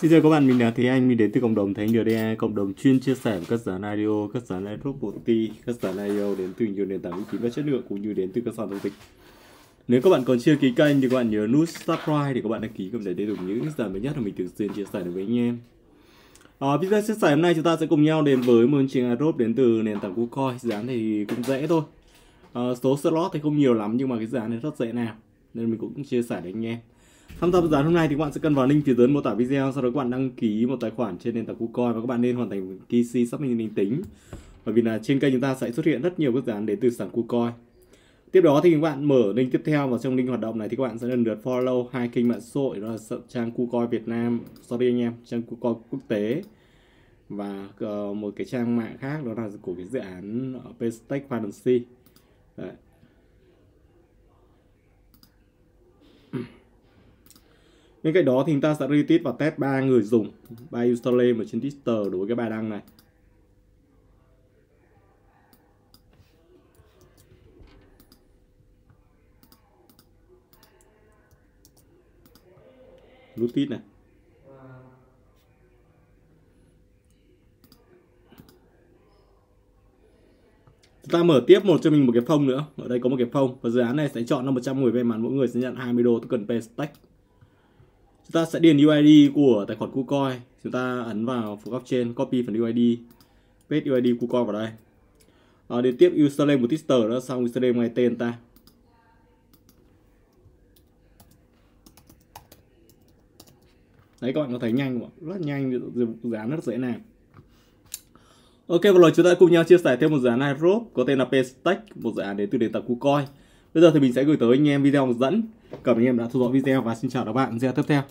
Xin chào các bạn, mình là Thế Anh, mình đến từ cộng đồng The Anh LDA, cộng đồng chuyên chia sẻ các dự án IDO, các dự án airdrop property, các dự án IDO đến từ nhiều nền tảng uy tín và chất lượng cũng như đến từ các sàn giao dịch. Nếu các bạn còn chưa ký kênh thì các bạn nhớ nút subscribe để các bạn đăng ký kênh để tiếp tục những dự án mới nhất mà mình thường xuyên chia sẻ đến với anh em. Video chia sẻ hôm nay chúng ta sẽ cùng nhau đến với một chương trình airdrop đến từ nền tảng Kucoin. Dự án thì cũng dễ thôi, số slot thì không nhiều lắm nhưng mà cái dự án này rất dễ làm nên mình cũng chia sẻ đến anh em. Tham gia dự án hôm nay thì các bạn sẽ cần vào link phía dưới mô tả video, sau đó các bạn đăng ký một tài khoản trên nền tảng KuCoin và các bạn nên hoàn thành KYC xác minh danh tính. Bởi vì là trên kênh chúng ta sẽ xuất hiện rất nhiều các dự án đến từ sản KuCoin. Tiếp đó thì các bạn mở link tiếp theo và trong link hoạt động này thì các bạn sẽ lần lượt follow hai kênh mạng xã hội, đó là trang KuCoin Việt Nam, sorry anh em, trang KuCoin quốc tế và một cái trang mạng khác đó là của cái dự án pSTAKE Finance. Đấy. Bên cạnh đó thì chúng ta sẽ retweet và test 3 người dùng, 3 username ở trên Twitter đối với cái bài đăng này. Retweet này. Chúng ta mở tiếp cho mình một cái phong nữa. Ở đây có một cái phong và dự án này sẽ chọn ra 100 người may mắn, mỗi người sẽ nhận 20 đô token pStake. Chúng ta sẽ điền UID của tài khoản KuCoin, chúng ta ấn vào phần góc trên, copy phần UID, paste UID KuCoin vào đây. Điền tiếp username của Twitter đó, xong username ngay tên ta. Đấy, các bạn có thấy nhanh không ạ? Rất nhanh, dự án rất dễ làm. Ok, và rồi chúng ta cùng nhau chia sẻ thêm một dự án airdrop có tên là pStake, một dự án đến từ nền tảng KuCoin. Bây giờ thì mình sẽ gửi tới anh em video hướng dẫn. Cảm ơn anh em đã theo dõi video và xin chào các bạn. Video tiếp theo.